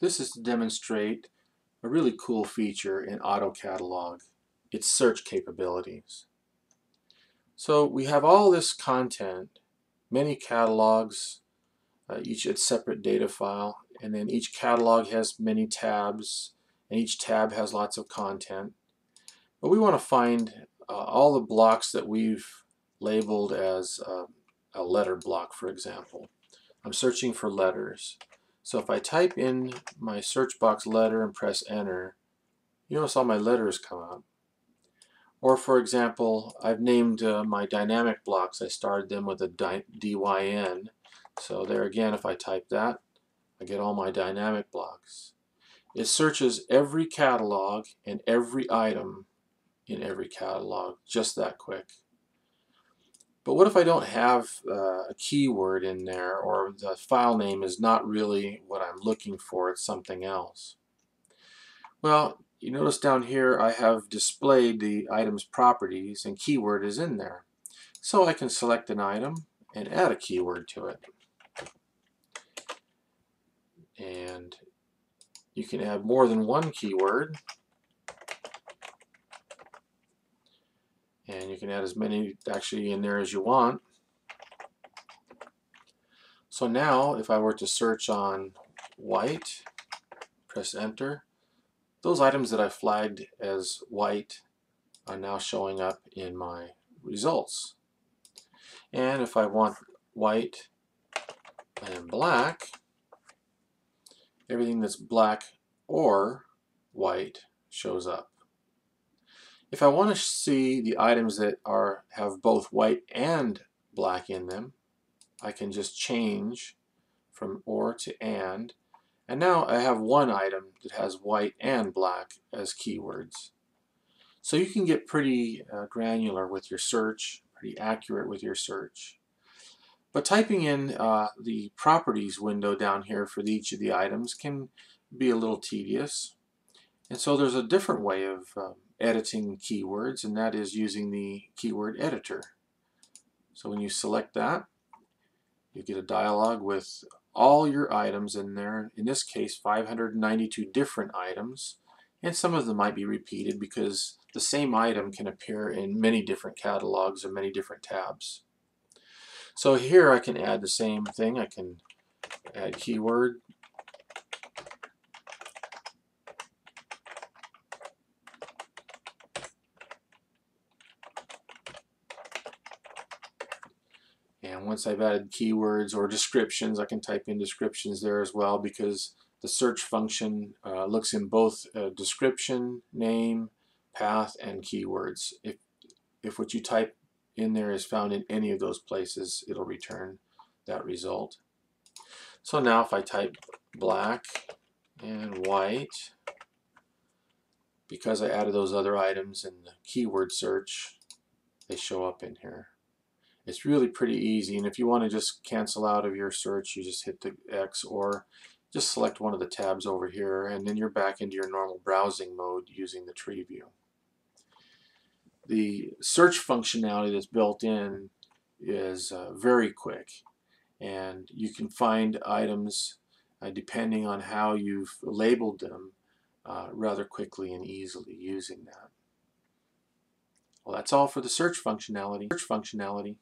This is to demonstrate a really cool feature in AutoCatalog, its search capabilities. So we have all this content, many catalogs, each a separate data file, and then each catalog has many tabs, and each tab has lots of content. But we want to find all the blocks that we've labeled as a letter block, for example. I'm searching for letters. So if I type in my search box letter and press enter, you notice all my letters come up. Or for example, I've named my dynamic blocks. I started them with a DYN. So there again, if I type that, I get all my dynamic blocks. It searches every catalog and every item in every catalog just that quick. But what if I don't have a keyword in there, or the file name is not really what I'm looking for, it's something else? Well, you notice down here I have displayed the item's properties and keyword is in there. So I can select an item and add a keyword to it. And you can add more than one keyword. And you can add as many actually in there as you want. So now if I were to search on white, press enter, those items that I flagged as white are now showing up in my results. And if I want white and black, everything that's black or white shows up. If I want to see the items that have both white and black in them, I can just change from or to and. And now I have one item that has white and black as keywords. So you can get pretty granular with your search, pretty accurate with your search. But typing in the properties window down here for each of the items can be a little tedious. And so there's a different way of editing keywords, and that is using the keyword editor. So when you select that, you get a dialog with all your items in there, in this case 592 different items, and some of them might be repeated because the same item can appear in many different catalogs or many different tabs. So here I can add the same thing. I can add keyword, and once I've added keywords or descriptions, I can type in descriptions there as well, because the search function looks in both description, name, path, and keywords. If what you type in there is found in any of those places, it'll return that result. So now if I type black and white, because I added those other items in the keyword search, they show up in here. It's really pretty easy, and if you want to just cancel out of your search, you just hit the X or just select one of the tabs over here, and then you're back into your normal browsing mode using the tree view. The search functionality that's built in is very quick, and you can find items depending on how you've labeled them rather quickly and easily using that. Well, that's all for the search functionality.